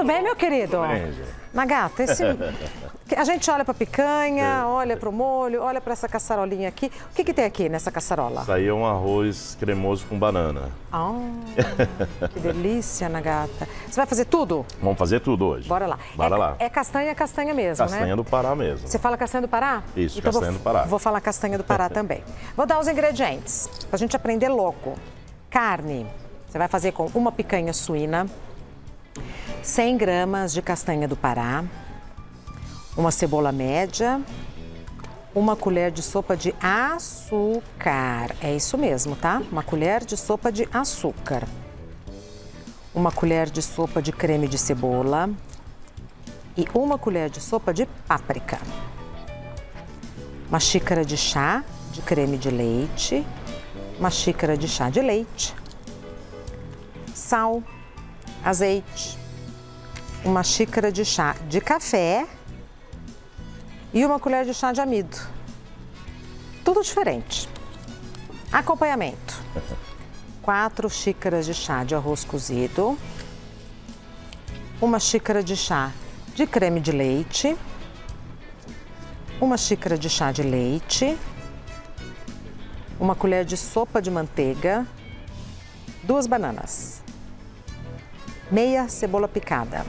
Tudo bem, meu querido? Tudo bem, gente. Nagata, a gente olha para a picanha, olha para o molho, olha para essa caçarolinha aqui. O que que tem aqui nessa caçarola? Isso aí é um arroz cremoso com banana. Ah, que delícia, Nagata. Você vai fazer tudo? Vamos fazer tudo hoje. Bora lá. Bora lá. É castanha, castanha mesmo, castanha, né? Castanha do Pará mesmo. Você fala castanha do Pará? Isso, então castanha do Pará. Vou falar castanha do Pará também. Vou dar os ingredientes para a gente aprender logo. Carne, você vai fazer com uma picanha suína, 100 gramas de castanha do Pará, uma cebola média, uma colher de sopa de açúcar. É isso mesmo, tá? Uma colher de sopa de açúcar. Uma colher de sopa de creme de cebola e uma colher de sopa de páprica. Uma xícara de chá de creme de leite, uma xícara de chá de leite, sal, azeite, uma xícara de chá de café e uma colher de chá de amido. Tudo diferente. Acompanhamento: 4 xícaras de chá de arroz cozido, uma xícara de chá de creme de leite, uma xícara de chá de leite, uma colher de sopa de manteiga, 2 bananas, meia cebola picada,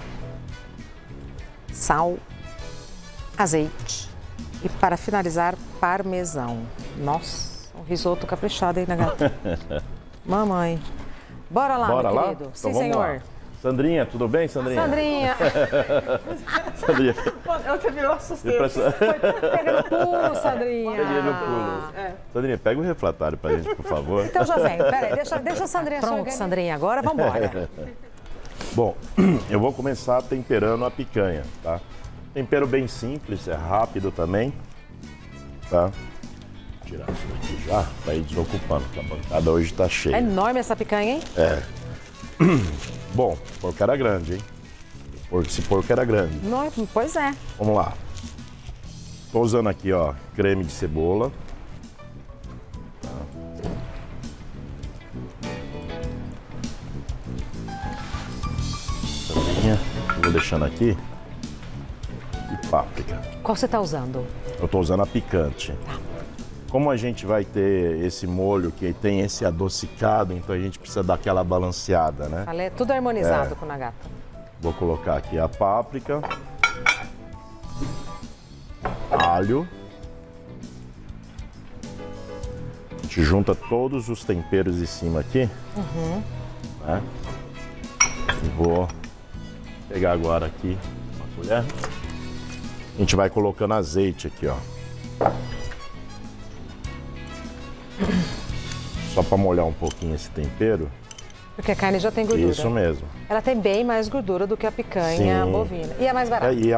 sal, azeite e, para finalizar, parmesão. Nossa, um risoto caprichado, hein, Nagata? Mamãe. Bora lá, bora meu querido. Lá? Sim, então, senhor. Lá. Sandrinha, tudo bem, Sandrinha? Sandrinha. Sandrinha. Você virou assustado. Pega no pulo, Sandrinha. Peguei no pulo. É. Sandrinha, pega o refratário pra gente, por favor. Então já vem, peraí, deixa a Sandrinha. Pronto, Sandrinha, agora vamos embora. Bom, eu vou começar temperando a picanha, tá? Tempero bem simples, é rápido também, tá? Vou tirar isso daqui já, pra ir desocupando, porque a bancada hoje tá cheia. É enorme essa picanha, hein? É. Bom, porco era grande, hein? Esse porco era grande. Não, pois é. Vamos lá. Tô usando aqui, ó, creme de cebola. Tá. Vou deixando aqui. E páprica. Qual você tá usando? Eu tô usando a picante. Tá. Como a gente vai ter esse molho que tem esse adocicado, então a gente precisa dar aquela balanceada, né? Falei, tudo harmonizado com o Nagata. Vou colocar aqui a páprica, alho. A gente junta todos os temperos de cima aqui. Uhum. Né? E vou pegar agora aqui uma colher. A gente vai colocando azeite aqui, ó. Só para molhar um pouquinho esse tempero. Porque a carne já tem gordura. Isso mesmo. Ela tem bem mais gordura do que a picanha bovina. E é mais barata. E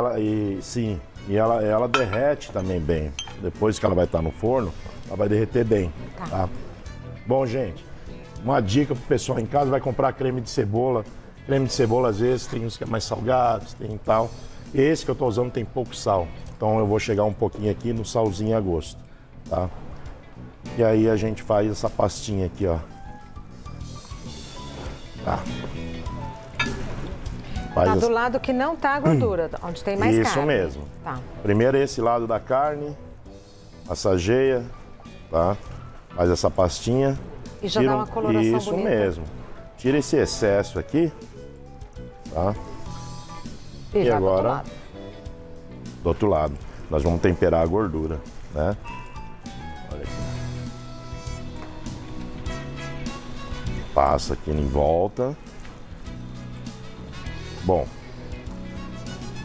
ela derrete também bem. Depois que ela vai estar no forno, ela vai derreter bem. Tá. Tá? Bom, gente, uma dica pro pessoal em casa: vai comprar creme de cebola. Creme de cebola, às vezes, tem uns que é mais salgados, tem tal. Esse que eu tô usando tem pouco sal. Então eu vou chegar um pouquinho aqui no salzinho a gosto, tá? E aí a gente faz essa pastinha aqui, ó. Tá. Tá do lado que não tá a gordura, onde tem mais carne. Isso mesmo. Tá. Primeiro esse lado da carne, massageia, tá? Faz essa pastinha. E já dá uma coloração bonita. Isso mesmo. Tira esse excesso aqui, tá? E agora, do outro lado, nós vamos temperar a gordura, né? Olha aqui. Passa aqui em volta. Bom,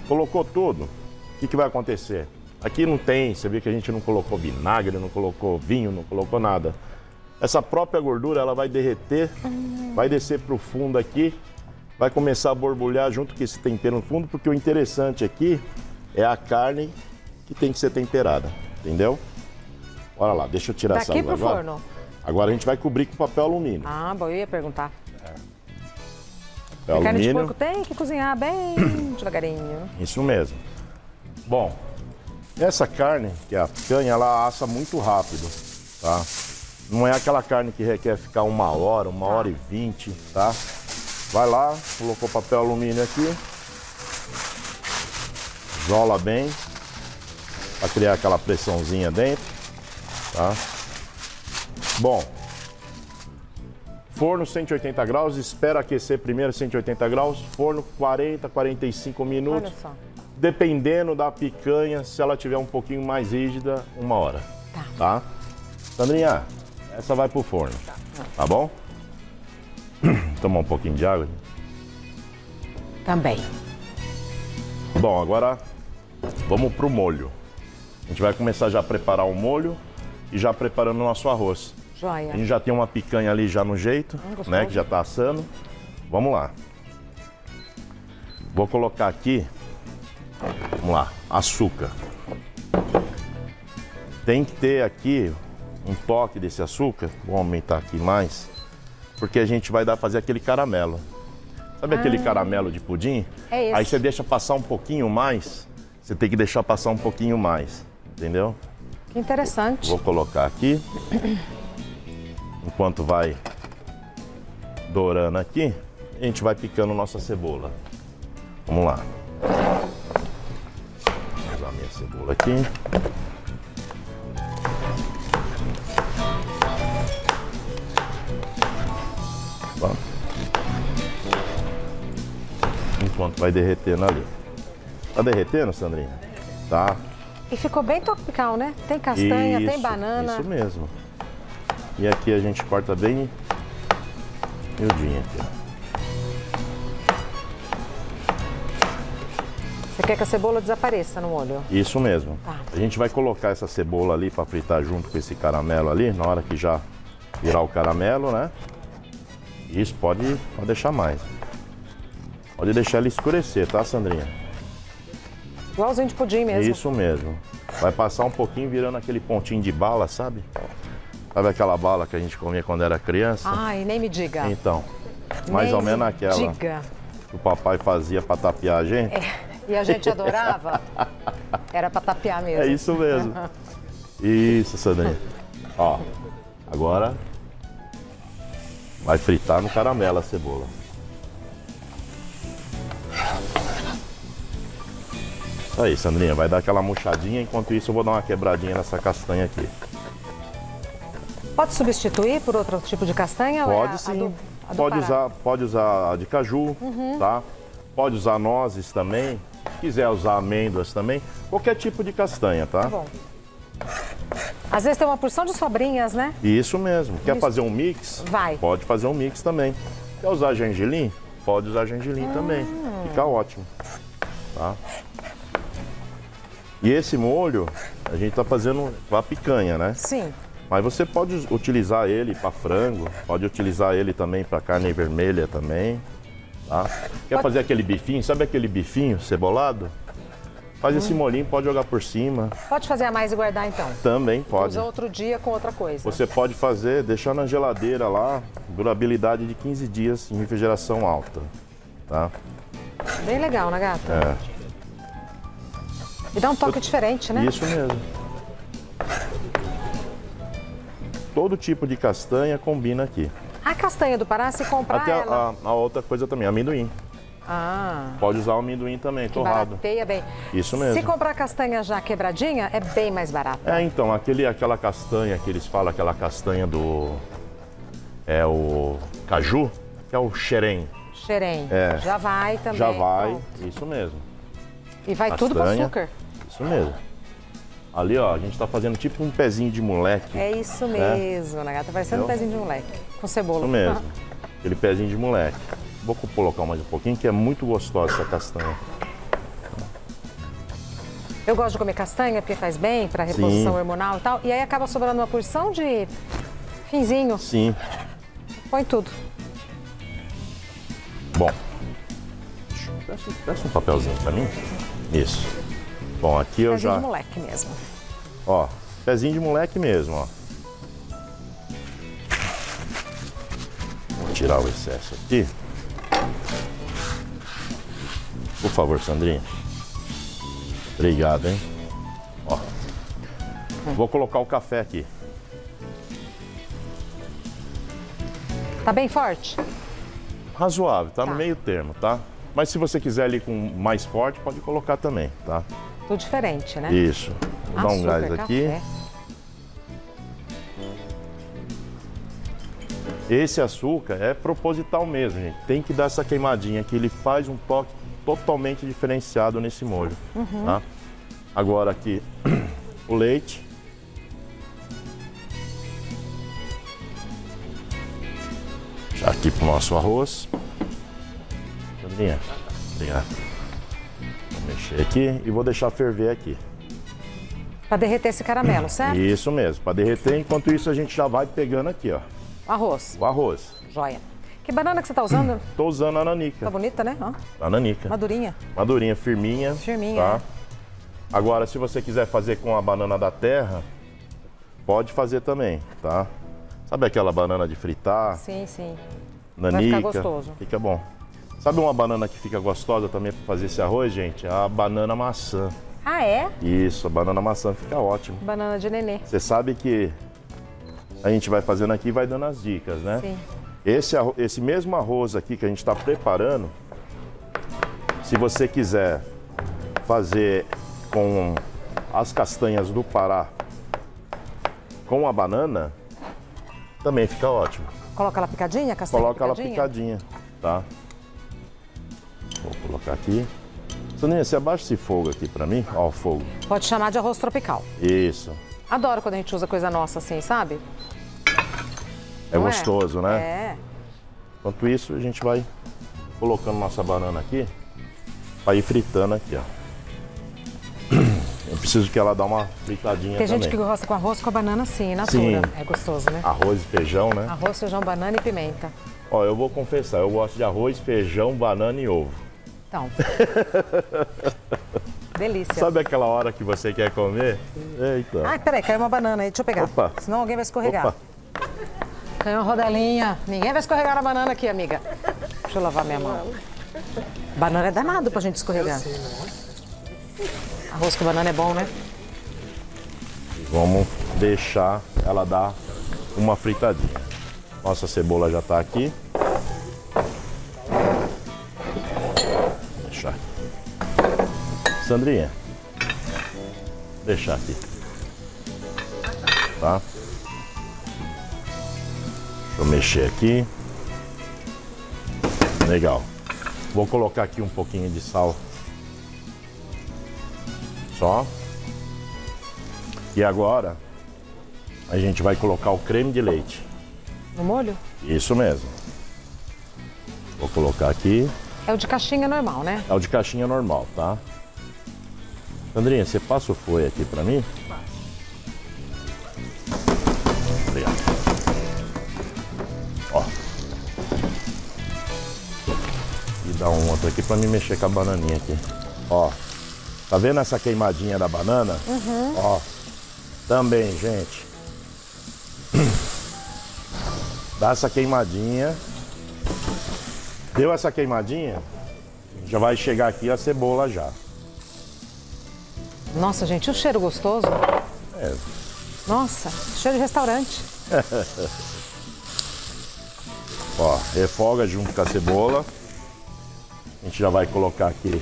colocou tudo, o que vai acontecer? Aqui não tem, você vê que a gente não colocou vinagre, não colocou vinho, não colocou nada. Essa própria gordura, ela vai derreter, vai descer pro fundo aqui, vai começar a borbulhar junto com esse tempero no fundo, porque o interessante aqui é a carne que tem que ser temperada, entendeu? Olha lá, deixa eu tirar essa água agora. Daqui pro forno. Agora a gente vai cobrir com papel alumínio. Ah, bom, eu ia perguntar. É. Papel alumínio. A carne de porco tem que cozinhar bem devagarinho. Isso mesmo. Bom, essa carne, que é a picanha, ela assa muito rápido, tá? Não é aquela carne que requer ficar 1 hora, 1 hora e 20, tá? Vai lá, colocou papel alumínio aqui, isola bem, para criar aquela pressãozinha dentro, tá? Bom, forno 180 graus, espera aquecer primeiro 180 graus, forno 40, 45 minutos. Olha só. Dependendo da picanha, se ela tiver um pouquinho mais rígida, 1 hora. Tá? Sandrinha, essa vai pro forno, tá bom? Tomar um pouquinho de água. Também. Bom, agora vamos pro molho. A gente vai começar já a preparar o molho e já preparando o nosso arroz. Joia. A gente já tem uma picanha ali já no jeito, né? Que já tá assando. Vamos lá. Vou colocar aqui, vamos lá, açúcar. Tem que ter aqui um toque desse açúcar. Vou aumentar aqui mais, porque a gente vai fazer aquele caramelo. Sabe aquele caramelo de pudim? É isso. Aí você deixa passar um pouquinho mais. Você tem que deixar passar um pouquinho mais, entendeu? Que interessante. Vou colocar aqui. Enquanto vai dourando aqui, a gente vai picando nossa cebola. Vamos lá. Vou usar a minha cebola aqui. Enquanto vai derretendo ali. Tá derretendo, Sandrinha? Tá. E ficou bem tropical, né? Tem castanha, isso, tem banana. Isso mesmo. E aqui a gente corta bem miudinho aqui. Você quer que a cebola desapareça no molho? Isso mesmo. Tá. A gente vai colocar essa cebola ali para fritar junto com esse caramelo ali, na hora que já virar o caramelo, né? Isso, pode deixar mais. Pode deixar ele escurecer, tá, Sandrinha? Igualzinho de pudim mesmo. Isso mesmo. Vai passar um pouquinho virando aquele pontinho de bala, sabe? Sabe aquela bala que a gente comia quando era criança? Ai, nem me diga. Então, mais ou menos aquela que o papai fazia pra tapear a gente. É. E a gente adorava. Era pra tapear mesmo. É isso mesmo. Isso, Sandrinha. Ó, agora vai fritar no caramelo a cebola. Isso aí, Sandrinha. Vai dar aquela murchadinha. Enquanto isso, eu vou dar uma quebradinha nessa castanha aqui. Pode substituir por outro tipo de castanha? Pode sim. Pode usar a de caju, tá? Pode usar nozes também. Se quiser usar amêndoas também. Qualquer tipo de castanha, tá? Tá bom. Às vezes tem uma porção de sobrinhas, né? Isso mesmo. Quer fazer um mix? Vai. Pode fazer um mix também. Quer usar gengelim? Pode usar gengelim também. Fica ótimo. Tá? E esse molho, a gente tá fazendo com a picanha, né? Sim. Mas você pode utilizar ele para frango, pode utilizar ele também para carne vermelha também, tá? Quer fazer aquele bifinho? Sabe aquele bifinho cebolado? Faz esse molhinho, pode jogar por cima. Pode fazer a mais e guardar então? Também pode. Usa outro dia com outra coisa. Você pode fazer, deixar na geladeira lá, durabilidade de 15 dias em refrigeração alta, tá? Bem legal, né, gata? É. E dá um toque diferente, né? Isso mesmo. Todo tipo de castanha combina aqui. A castanha do Pará, se comprar até ela... A outra coisa também, amendoim. Ah. Pode usar o amendoim também, torrado. Barateia bem. Isso mesmo. Se comprar castanha já quebradinha, é bem mais barato. É, então, aquela castanha que eles falam, aquela castanha do... É o caju, que é o xerém. Xerém. É. Já vai também. Já vai, pronto. Isso mesmo. E vai castanha, tudo com açúcar? Isso mesmo. Ali, ó, a gente tá fazendo tipo um pezinho de moleque. É isso mesmo, né? Tá parecendo um pezinho de moleque. Com cebola. Isso mesmo. Aquele pezinho de moleque. Vou colocar mais um pouquinho, que é muito gostosa essa castanha. Eu gosto de comer castanha, porque faz bem pra reposição hormonal e tal. E aí acaba sobrando uma porção de finzinho. Sim. Põe tudo. Bom. Peça um papelzinho pra mim. Isso. Bom, aqui eu já... Pezinho de moleque mesmo. Ó, pezinho de moleque mesmo, ó. Vou tirar o excesso aqui. Por favor, Sandrinha. Obrigado, hein? Ó. Vou colocar o café aqui. Tá bem forte? Razoável, tá no meio termo, tá? Mas se você quiser ali com mais forte, pode colocar também, tá? Tudo diferente, né? Isso. Vou dar um gás aqui. Café. Esse açúcar é proposital mesmo, gente. Tem que dar essa queimadinha aqui. Ele faz um toque totalmente diferenciado nesse molho. Uhum. Tá? Agora aqui o leite. Aqui pro nosso arroz. Sandrinha, obrigado. Vou mexer aqui e vou deixar ferver aqui. Para derreter esse caramelo, certo? Isso mesmo, para derreter. Enquanto isso, a gente já vai pegando aqui, ó. Arroz. O arroz. Joia. Que banana que você tá usando? Tô usando a nanica. Tá bonita, né? Ó. A nanica. Madurinha. Madurinha, firminha. Firminha. Tá? Agora, se você quiser fazer com a banana da terra, pode fazer também, tá? Sabe aquela banana de fritar? Sim, sim. Nanica. Vai ficar gostoso. Fica bom. Sabe uma banana que fica gostosa também para fazer esse arroz, gente? A banana maçã. Ah, é? Isso, a banana maçã fica ótimo. Banana de nenê. Você sabe que a gente vai fazendo aqui e vai dando as dicas, né? Sim. Esse mesmo arroz aqui que a gente está preparando, se você quiser fazer com as castanhas do Pará com a banana, também fica ótimo. Coloca ela picadinha, castanha? Coloca ela picadinha, tá? Vou colocar aqui. Sandrinha, você abaixa esse fogo aqui pra mim? Ó o fogo. Pode chamar de arroz tropical. Isso. Adoro quando a gente usa coisa nossa assim, sabe? É gostoso, né? É. Enquanto isso, a gente vai colocando nossa banana aqui pra ir fritando aqui, ó. Eu preciso que ela dá uma fritadinha também. Tem gente que gosta com arroz com a banana sim, natura. É gostoso, né? Arroz e feijão, né? Arroz, feijão, banana e pimenta. Ó, eu vou confessar, eu gosto de arroz, feijão, banana e ovo. Então. Delícia. Sabe aquela hora que você quer comer? Eita. Ah, peraí, caiu uma banana aí, deixa eu pegar. Opa. Senão alguém vai escorregar. Opa. Caiu uma rodelinha. Ninguém vai escorregar na banana aqui, amiga. Deixa eu lavar minha mão. Banana é danado pra gente escorregar. Arroz com banana é bom, né? Vamos deixar ela dar uma fritadinha. Nossa cebola já tá aqui. Deixar. Sandrinha, deixar aqui. Tá? Deixa eu mexer aqui. Legal. Vou colocar aqui um pouquinho de sal. Só. E agora a gente vai colocar o creme de leite. No molho? Isso mesmo. Vou colocar aqui. É o de caixinha normal, né? É o de caixinha normal, tá? Sandrinha, você passa o foie aqui pra mim? Passo. Obrigado. Ó. E dá um outro aqui pra me mexer com a bananinha aqui. Ó. Tá vendo essa queimadinha da banana? Uhum. Ó, também, gente. Dá essa queimadinha. Deu essa queimadinha, já vai chegar aqui a cebola já. Nossa, gente, o cheiro gostoso. É. Nossa, cheiro de restaurante. Ó, refoga junto com a cebola. A gente já vai colocar aqui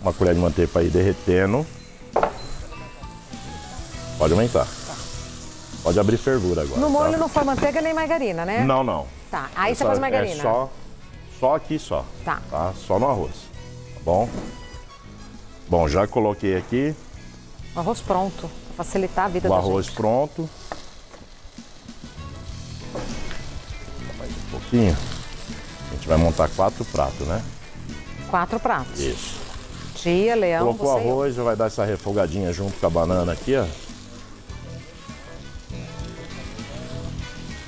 uma colher de manteiga para ir derretendo. Pode aumentar. Tá. Pode abrir fervura agora. No molho, tá? Não foi manteiga nem margarina, né? Não, não. Tá, aí essa você faz margarina. É só aqui só. Tá. Tá. Só no arroz, tá bom? Bom, já coloquei aqui. O arroz pronto, para facilitar a vida da gente. O arroz pronto. Mais um pouquinho. A gente vai montar 4 pratos, né? 4 pratos. Isso. Dia, Leão, colocou o arroz, já vai dar essa refogadinha junto com a banana aqui, ó.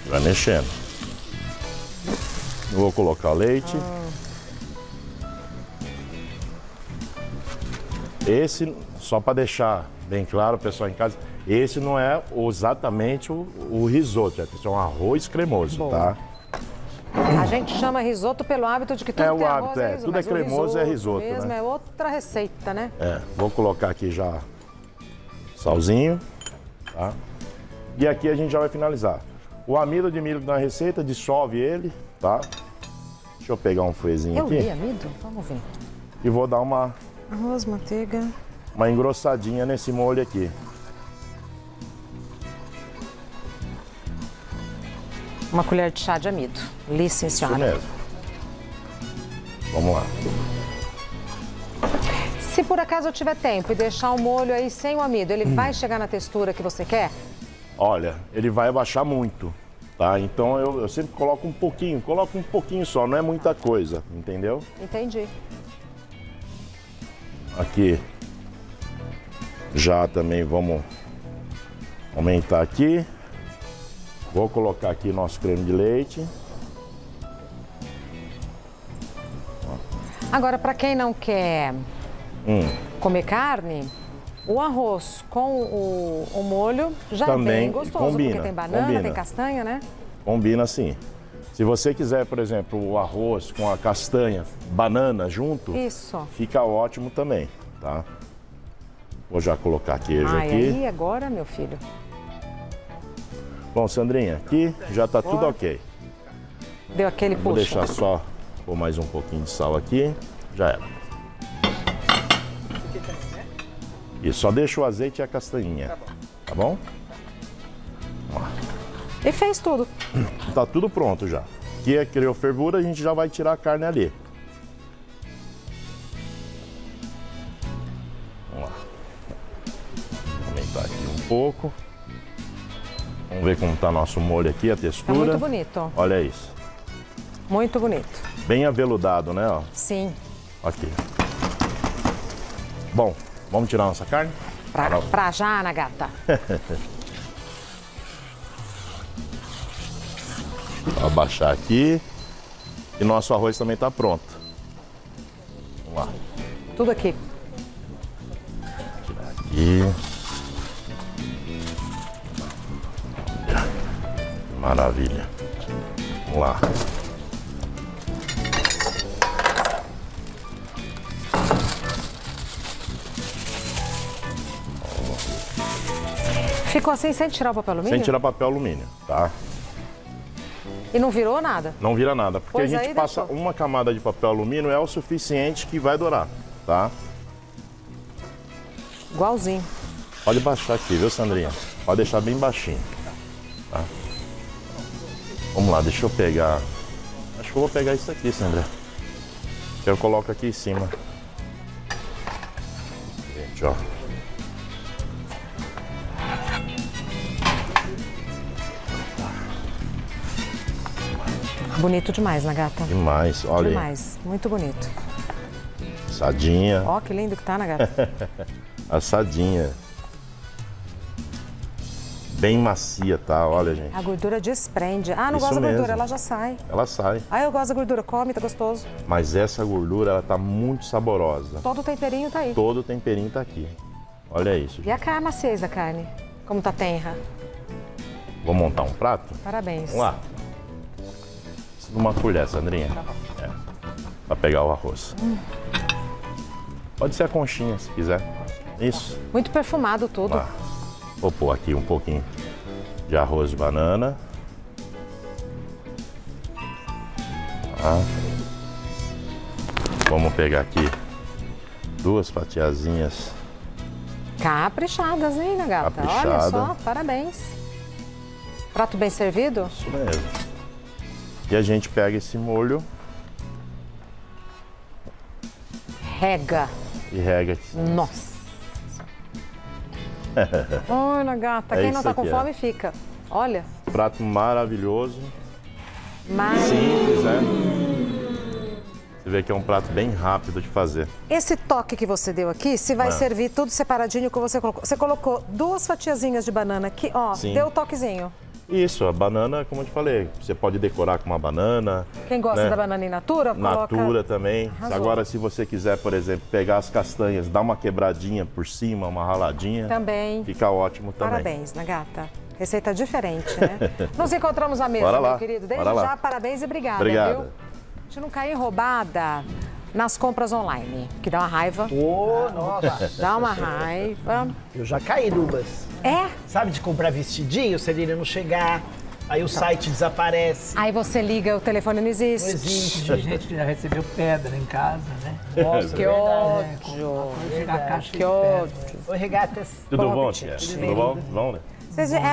Vai mexendo. Vou colocar o leite. Esse, só para deixar bem claro, pessoal em casa, esse não é exatamente o risoto, é um arroz cremoso, bom, tá? A gente chama risoto pelo hábito de que tudo tem arroz, hábito, risoto, tudo é cremoso, é risoto, mesmo, né? É outra receita, né? É, vou colocar aqui já salzinho, tá? E aqui a gente já vai finalizar. O amido de milho na receita, dissolve ele, tá? Deixa eu pegar um fuezinho aqui. Eu li amido? Vamos ver. E vou dar uma... arroz, manteiga... uma engrossadinha nesse molho aqui. Uma colher de chá de amido, licenciada. Isso mesmo. Vamos lá. Se por acaso eu tiver tempo e deixar o molho aí sem o amido, ele vai chegar na textura que você quer? Olha, ele vai abaixar muito, tá? Então eu sempre coloco um pouquinho só, não é muita coisa, entendeu? Entendi. Aqui. Já também vamos aumentar aqui. Vou colocar aqui nosso creme de leite. Agora, para quem não quer comer carne, o arroz com o molho já também vem gostoso, combina, porque tem banana, combina. Tem castanha, né? Combina sim. Se você quiser, por exemplo, o arroz com a castanha, banana junto, isso fica ótimo também, tá? Vou já colocar queijo aqui. E agora, meu filho? Bom, Sandrinha, aqui já tá tudo ok. Deu aquele puxo. Vou deixar só pôr mais um pouquinho de sal aqui. Já era. E só deixa o azeite e a castanhinha. Tá bom? Ó. E fez tudo. Tá tudo pronto já. Aqui é criou fervura, a gente já vai tirar a carne ali. Pouco. Vamos ver como tá nosso molho aqui, a textura. Tá muito bonito. Olha isso. Muito bonito. Bem aveludado, né? Ó. Sim. Aqui. Bom, vamos tirar nossa carne? Pra já, Nagata. Vou abaixar aqui. E nosso arroz também tá pronto. Vamos lá. Tudo aqui. Tirar aqui. Maravilha. Vamos lá. Ficou assim sem tirar o papel alumínio? Sem tirar papel alumínio, tá? E não virou nada? Não vira nada, porque pois a gente passa uma camada de papel alumínio, é o suficiente que vai dourar, tá? Igualzinho. Pode baixar aqui, viu, Sandrinha? Pode deixar bem baixinho, tá? Vamos lá, deixa eu pegar... acho que eu vou pegar isso aqui, Sandra. Eu coloco aqui em cima. Gente, ó. Bonito demais, Nagata. Demais, olha aí. Demais, muito bonito. Assadinha. Ó, que lindo que tá, Nagata. Assadinha. Bem macia, tá? Olha, gente. A gordura desprende. Ah, não gosto da gordura, ela já sai. Ela sai. Ah, eu gosto da gordura, come, tá gostoso. Mas essa gordura, ela tá muito saborosa. Todo o temperinho tá aí. Todo o temperinho tá aqui. Olha isso, gente. E a carne, maciez da carne, como tá tenra. Vou montar um prato? Parabéns. Vamos lá. Preciso de uma colher, Sandrinha. Tá bom. É, pra pegar o arroz. Pode ser a conchinha, se quiser. Isso. Muito perfumado tudo. Vamos lá. Vou pôr aqui um pouquinho de arroz de banana. Tá. Vamos pegar aqui duas fatiazinhas. Caprichadas, hein, Nagata? Caprichada. Olha só, parabéns. Prato bem servido? Isso mesmo. E a gente pega esse molho. Rega. E rega aqui. Nossa. Oi, Nagata, quem não tá com fome fica. Olha. Prato maravilhoso. Simples, né? Você vê que é um prato bem rápido de fazer. Esse toque que você deu aqui, se vai servir tudo separadinho que você colocou. Você colocou duas fatiazinhas de banana aqui, ó, sim, deu o toquezinho. Isso, a banana, como eu te falei, você pode decorar com uma banana. Quem gosta, né, da banana in natura, coloca... natura também. Arrasou. Agora, se você quiser, por exemplo, pegar as castanhas, dar uma quebradinha por cima, uma raladinha. Também. Fica ótimo também. Parabéns, Nagata. Receita diferente, né? Nos encontramos à mesa, meu querido. Desde já, parabéns e obrigada. Obrigado. Viu? A gente não cair roubada nas compras online, que dá uma raiva. Ô, nossa! Dá uma raiva. Eu já caí, Lubas. É? Sabe, de comprar vestidinho, se ele não chegar. Aí o site desaparece. Aí você liga, o telefone não existe. Não existe. Tem gente que já recebeu pedra em casa, né? Nossa, que ódio. Que ódio. Oi, regatas. Tudo bom, tia? Tudo bom? Bom, né?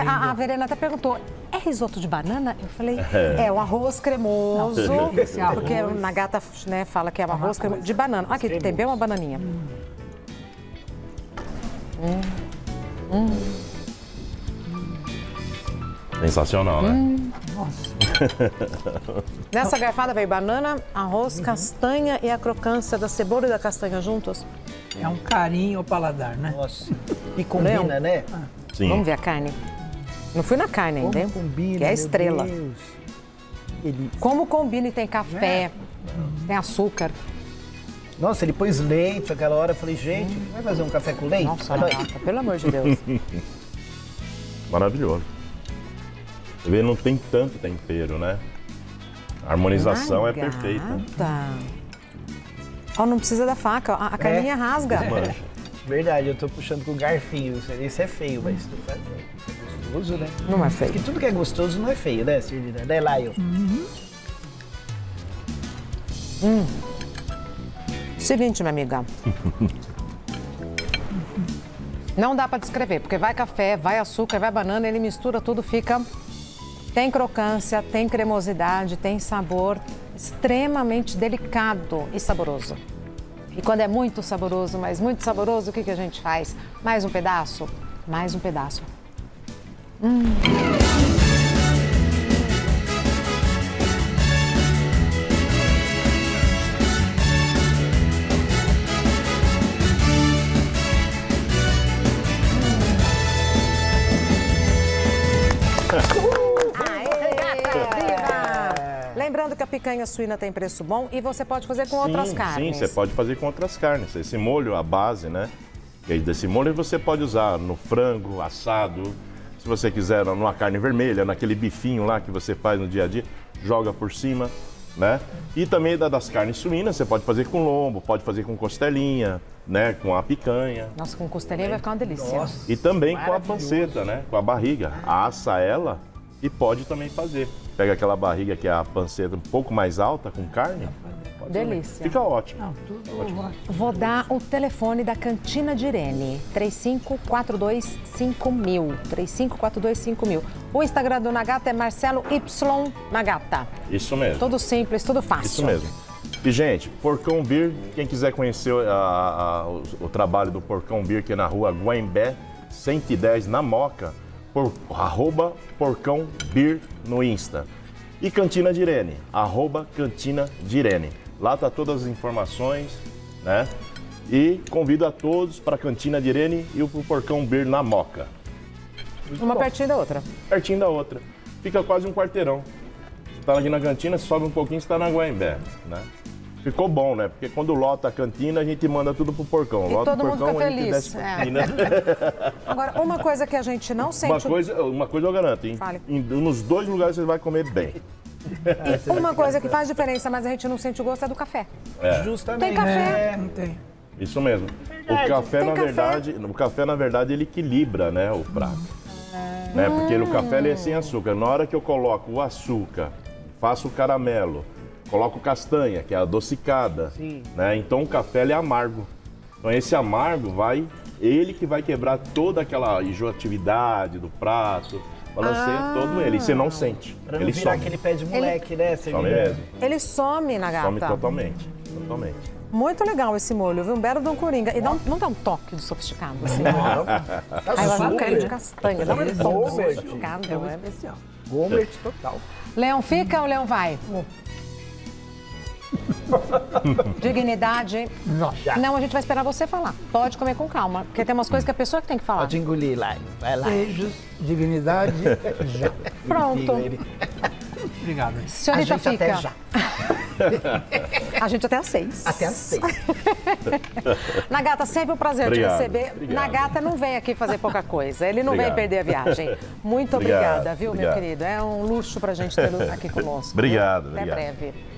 A Verena até perguntou, é risoto de banana? Eu falei, é o arroz cremoso, não, porque o Nagata, né, fala que é o arroz cremoso de banana. Olha aqui, tem bem uma bananinha. Sensacional, né? Nossa. Nessa garfada veio banana, arroz, castanha e a crocância da cebola e da castanha juntos. É um carinho ao paladar, né? Nossa. E combina, né? Sim. Vamos ver a carne. Não fui na carne ainda, hein? Combina, que é a estrela. Ele... Como combina, e tem café, tem açúcar. Nossa, ele pôs leite aquela hora. Eu falei, gente, vai fazer um café com leite? Nossa, Nagata, pelo amor de Deus. Maravilhoso. Você vê, não tem tanto tempero, né? A harmonização é perfeita. Ó, não precisa da faca, a carninha rasga. Verdade, eu tô puxando com garfinho. Isso é feio, mas tu faz. É gostoso, né? Não é feio. Porque tudo que é gostoso não é feio, né, Sandrinha? Né, Laio? Seguinte, minha amiga. Não dá pra descrever, porque vai café, vai açúcar, vai banana, ele mistura tudo, fica... Tem crocância, tem cremosidade, tem sabor, extremamente delicado e saboroso. E quando é muito saboroso, mas muito saboroso, o que a gente faz? Mais um pedaço? Mais um pedaço. Lembrando que a picanha suína tem preço bom e você pode fazer com outras carnes. Sim, você pode fazer com outras carnes. Esse molho, a base, né? Desse molho você pode usar no frango, assado, se você quiser numa carne vermelha, naquele bifinho lá que você faz no dia a dia, joga por cima, né? E também das carnes suínas, você pode fazer com lombo, pode fazer com costelinha, né? Com a picanha. Nossa, com costelinha vai ficar uma delícia. Nossa, e também com a panceta, né? Com a barriga. Assa ela e pode também fazer. Pega aquela barriga que é a panceta um pouco mais alta, com carne. Delícia. Fica ótimo. Não, tudo ótimo. Vou dar o telefone da Cantina de Irene, 35425000. 35425000. O Instagram do Nagata é Marcelo Y. Nagata. Isso mesmo. Tudo simples, tudo fácil. Isso mesmo. E, gente, Porcão Beer, quem quiser conhecer o trabalho do Porcão Beer, que é na rua Guaimbé, 110, na Moca, arroba Porcão Beer no Insta. E Cantina de Irene, arroba Cantina de Irene. Lá tá todas as informações, né? E convido a todos para a Cantina de Irene e pro Porcão Beer na Moca. Uma pertinho da outra. Pertinho da outra. Fica quase um quarteirão. Você tá aqui na cantina, sobe um pouquinho, você tá na Guaimbé, né? Ficou bom, né? Porque quando lota a cantina, a gente manda tudo pro porcão. E lota todo porcão, mundo fica feliz. Agora, uma coisa que a gente não sente... Uma coisa eu garanto, hein? Fale. Nos dois lugares você vai comer bem. E uma coisa que faz diferença, mas a gente não sente o gosto, é do café. É. Justamente. Tem café? É, não tem. Isso mesmo. Verdade. O café, na verdade, ele equilibra, né, o prato. Né? Porque o café ele é sem açúcar. Na hora que eu coloco o açúcar, faço o caramelo, coloco castanha, que é adocicada, né? Então o café ele é amargo. Então esse amargo vai, ele que vai quebrar toda aquela enjoatividade do prato, balanceia todo ele. E você não sente. Pra não ele virar some. Aquele pé de moleque, ele... né? Some mesmo. Ele some, Nagata. Some totalmente, totalmente. Muito legal esse molho, viu? Um belo Dom Coringa. E não dá um toque de sofisticado, assim? Ela não quer de castanha, dá um toque de sofisticado. É um especial. Gourmet total. Leão fica ou Leão vai? Dignidade. Nossa. Não, a gente vai esperar você falar. Pode comer com calma, porque tem umas coisas que a pessoa que tem que falar. Pode engolir lá. Vai lá. Beijos, dignidade. Já. Pronto. Obrigado. Senhorita fica. Até já. A gente até às 6. Até às 6. Nagata, sempre um prazer te receber. Obrigado. Nagata não vem aqui fazer pouca coisa. Ele não vem perder a viagem. Muito obrigada, viu, meu querido? É um luxo pra gente ter aqui conosco. Obrigado. Até breve.